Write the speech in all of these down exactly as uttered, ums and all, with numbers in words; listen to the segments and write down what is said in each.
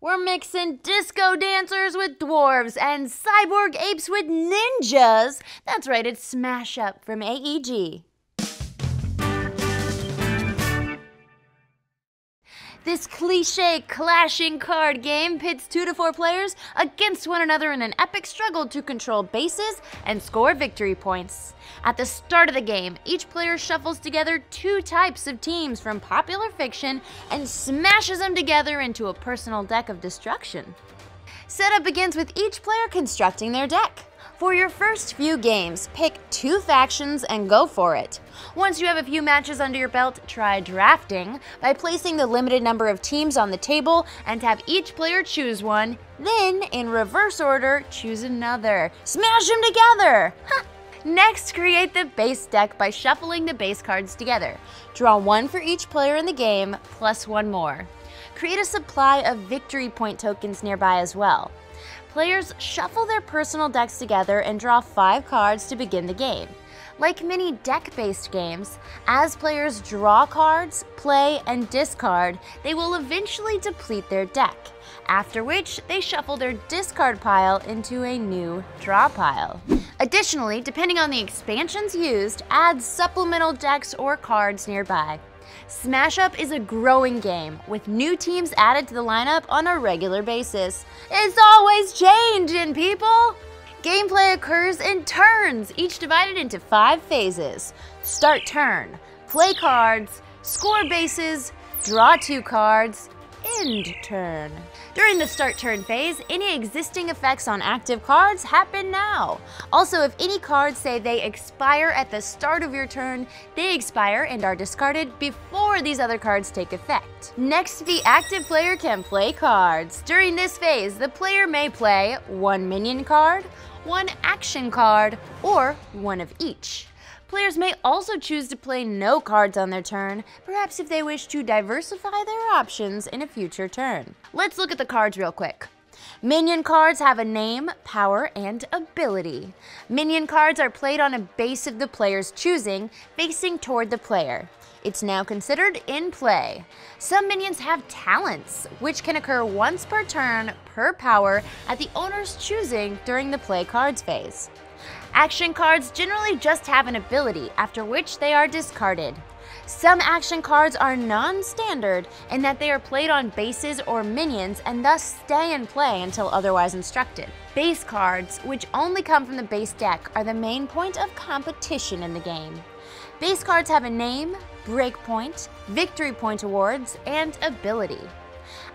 We're mixing disco dancers with dwarves and cyborg apes with ninjas. That's right, it's Smash Up from A E G. This cliche clashing card game pits two to four players against one another in an epic struggle to control bases and score victory points. At the start of the game, each player shuffles together two types of teams from popular fiction and smashes them together into a personal deck of destruction. Setup begins with each player constructing their deck. For your first few games, pick two factions and go for it. Once you have a few matches under your belt, try drafting by placing the limited number of teams on the table and have each player choose one, then in reverse order, choose another. Smash them together! Huh. Next, create the base deck by shuffling the base cards together. Draw one for each player in the game, plus one more. Create a supply of victory point tokens nearby as well. Players shuffle their personal decks together and draw five cards to begin the game. Like many deck-based games, as players draw cards, play, and discard, they will eventually deplete their deck, after which they shuffle their discard pile into a new draw pile. Additionally, depending on the expansions used, add supplemental decks or cards nearby. Smash Up is a growing game, with new teams added to the lineup on a regular basis. It's always changing, people! Gameplay occurs in turns, each divided into five phases. Start turn, play cards, score bases, draw two cards, end turn. During the start turn phase, any existing effects on active cards happen now. Also, if any cards say they expire at the start of your turn, they expire and are discarded before these other cards take effect. Next, the active player can play cards. During this phase, the player may play one minion card, one action card, or one of each. Players may also choose to play no cards on their turn, perhaps if they wish to diversify their options in a future turn. Let's look at the cards real quick. Minion cards have a name, power, and ability. Minion cards are played on a base of the player's choosing, facing toward the player. It's now considered in play. Some minions have talents, which can occur once per turn per power at the owner's choosing during the play cards phase. Action cards generally just have an ability, after which they are discarded. Some action cards are non-standard in that they are played on bases or minions and thus stay in play until otherwise instructed. Base cards, which only come from the base deck, are the main point of competition in the game. Base cards have a name, breakpoint, victory point awards, and ability.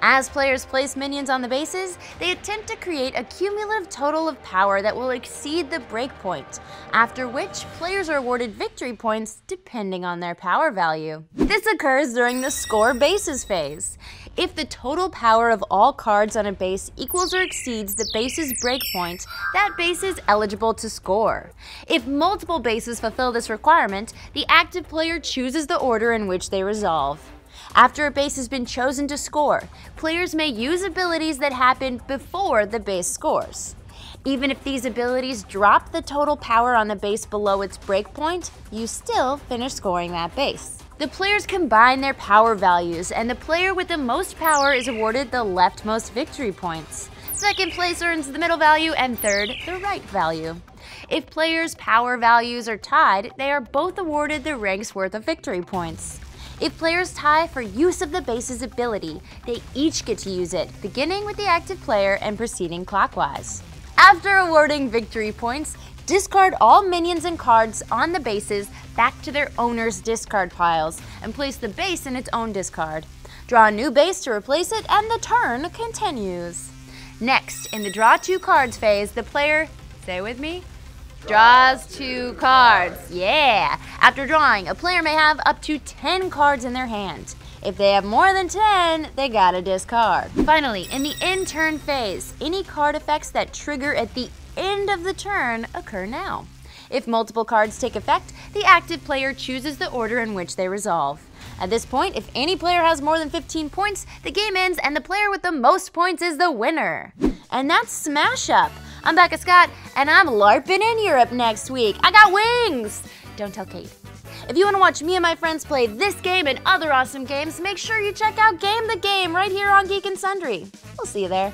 As players place minions on the bases, they attempt to create a cumulative total of power that will exceed the breakpoint, after which players are awarded victory points depending on their power value. This occurs during the score bases phase. If the total power of all cards on a base equals or exceeds the base's breakpoint, that base is eligible to score. If multiple bases fulfill this requirement, the active player chooses the order in which they resolve. After a base has been chosen to score, players may use abilities that happen before the base scores. Even if these abilities drop the total power on the base below its breakpoint, you still finish scoring that base. The players combine their power values, and the player with the most power is awarded the leftmost victory points. Second place earns the middle value, and third, the right value. If players' power values are tied, they are both awarded the rank's worth of victory points. If players tie for use of the base's ability, they each get to use it, beginning with the active player and proceeding clockwise. After awarding victory points, discard all minions and cards on the bases back to their owner's discard piles and place the base in its own discard. Draw a new base to replace it and the turn continues. Next, in the draw two cards phase, the player, say with me, draws two cards. Yeah! After drawing, a player may have up to ten cards in their hand. If they have more than ten, they gotta discard. Finally, in the end turn phase, any card effects that trigger at the end of the turn occur now. If multiple cards take effect, the active player chooses the order in which they resolve. At this point, if any player has more than fifteen points, the game ends and the player with the most points is the winner. And that's Smash Up. I'm Becca Scott, and I'm LARPing in Europe next week. I got wings! Don't tell Kate. If you want to watch me and my friends play this game and other awesome games, make sure you check out Game the Game right here on Geek and Sundry. We'll see you there.